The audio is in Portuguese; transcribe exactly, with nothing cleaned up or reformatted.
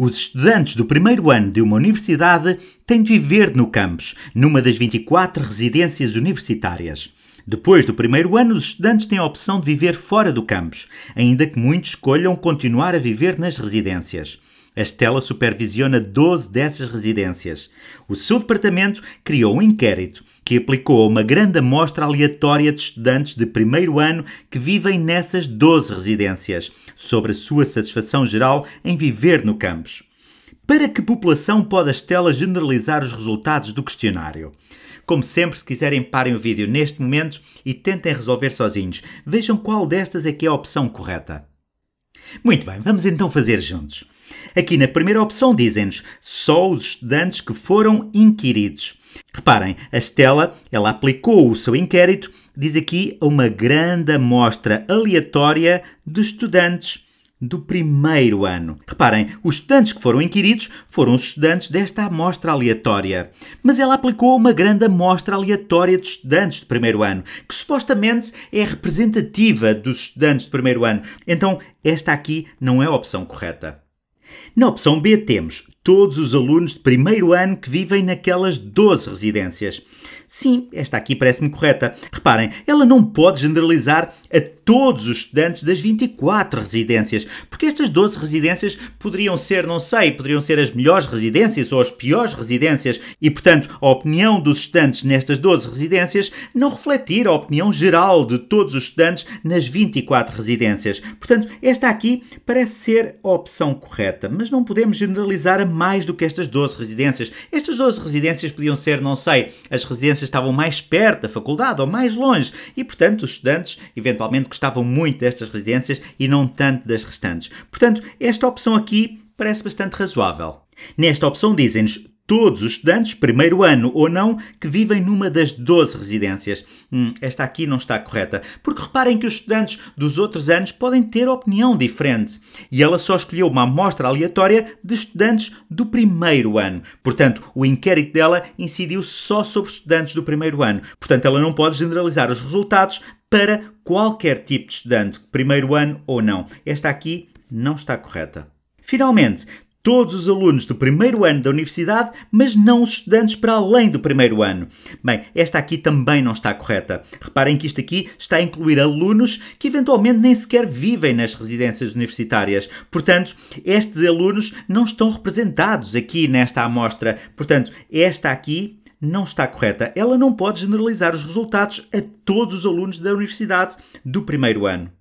Os estudantes do primeiro ano de uma universidade têm de viver no campus, numa das vinte e quatro residências universitárias. Depois do primeiro ano, os estudantes têm a opção de viver fora do campus, ainda que muitos escolham continuar a viver nas residências. A Stella supervisiona doze dessas residências. O seu departamento criou um inquérito que aplicou a uma grande amostra aleatória de estudantes de primeiro ano que vivem nessas doze residências, sobre a sua satisfação geral em viver no campus. Para que população pode a Stella generalizar os resultados do questionário? Como sempre, se quiserem, parem o vídeo neste momento e tentem resolver sozinhos. Vejam qual destas é que é a opção correta. Muito bem, vamos então fazer juntos. Aqui na primeira opção dizem-nos só os estudantes que foram inquiridos. Reparem, a Stella, ela aplicou o seu inquérito, diz aqui, a uma grande amostra aleatória de estudantes do primeiro ano. Reparem, os estudantes que foram inquiridos foram os estudantes desta amostra aleatória. Mas ela aplicou uma grande amostra aleatória de estudantes de primeiro ano, que supostamente é representativa dos estudantes de primeiro ano. Então, esta aqui não é a opção correta. Na opção B temos todos os alunos de primeiro ano que vivem naquelas doze residências. Sim, esta aqui parece-me correta. Reparem, ela não pode generalizar a todos os estudantes das vinte e quatro residências, porque estas doze residências poderiam ser, não sei, poderiam ser as melhores residências ou as piores residências e, portanto, a opinião dos estudantes nestas doze residências não refletir a opinião geral de todos os estudantes nas vinte e quatro residências. Portanto, esta aqui parece ser a opção correta, mas não podemos generalizar a mais do que estas doze residências. Estas doze residências podiam ser, não sei, as residências estavam mais perto da faculdade ou mais longe e, portanto, os estudantes eventualmente gostavam muito destas residências e não tanto das restantes. Portanto, esta opção aqui parece bastante razoável. Nesta opção dizem-nos todos os estudantes, primeiro ano ou não, que vivem numa das doze residências. Hum, esta aqui não está correta, porque reparem que os estudantes dos outros anos podem ter opinião diferente. E ela só escolheu uma amostra aleatória de estudantes do primeiro ano. Portanto, o inquérito dela incidiu só sobre estudantes do primeiro ano. Portanto, ela não pode generalizar os resultados para qualquer tipo de estudante, primeiro ano ou não. Esta aqui não está correta. Finalmente, todos os alunos do primeiro ano da universidade, mas não os estudantes para além do primeiro ano. Bem, esta aqui também não está correta. Reparem que isto aqui está a incluir alunos que eventualmente nem sequer vivem nas residências universitárias. Portanto, estes alunos não estão representados aqui nesta amostra. Portanto, esta aqui não está correta. Ela não pode generalizar os resultados a todos os alunos da universidade do primeiro ano.